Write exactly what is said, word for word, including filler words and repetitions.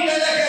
ميت لك